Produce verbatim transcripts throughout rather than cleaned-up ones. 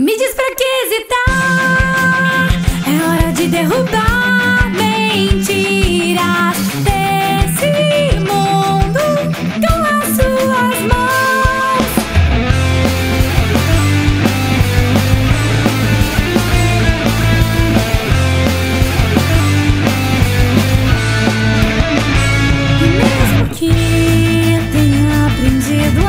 Me diz pra que hesitar, é hora de derrubar mentiras desse mundo com as suas mãos. E mesmo que tenha aprendido a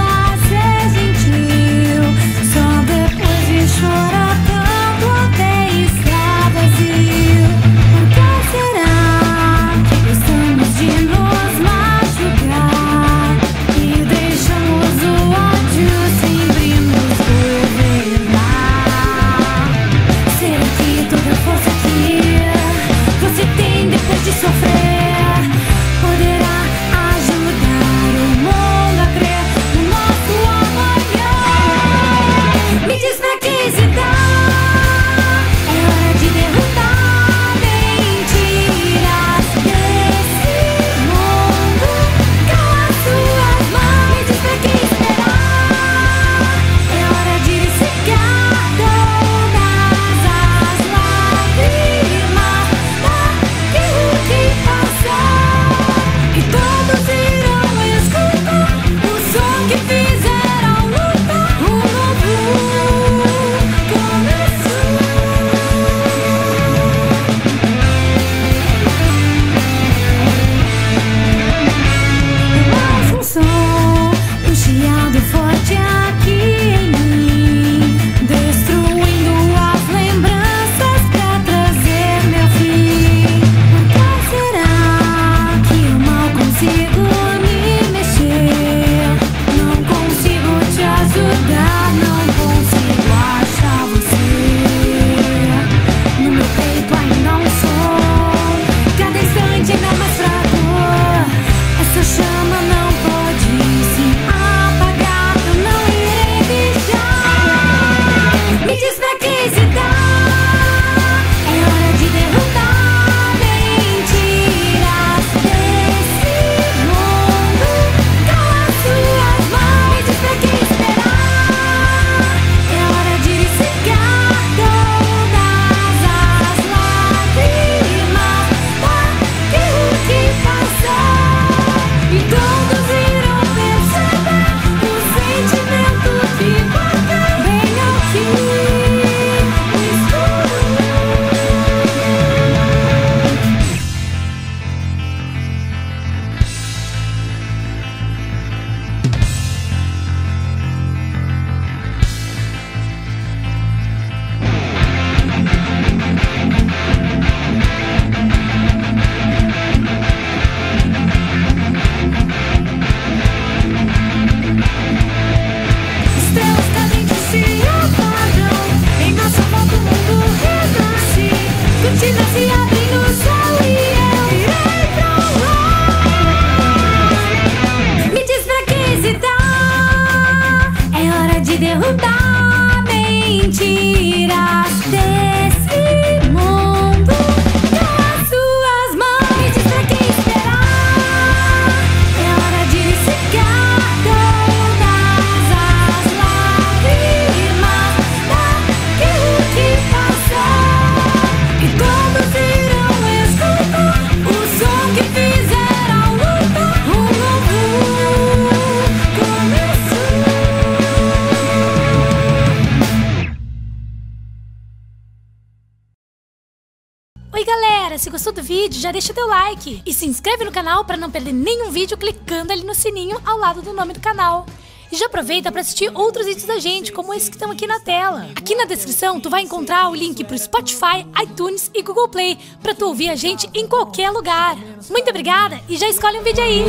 derrubar mentiras desse mundo com as suas mãos. Me diz pra que esperar, é hora de secar todas as lágrimas daquilo que passou. E todos irão escutar o som que fizer a luta. Um novo começo. Oi galera, se gostou do vídeo já deixa teu like e se inscreve no canal para não perder nenhum vídeo clicando ali no sininho ao lado do nome do canal. E já aproveita para assistir outros vídeos da gente, como esses que estão aqui na tela. Aqui na descrição tu vai encontrar o link para o Spotify, iTunes e Google Play para tu ouvir a gente em qualquer lugar. Muito obrigada e já escolhe um vídeo aí!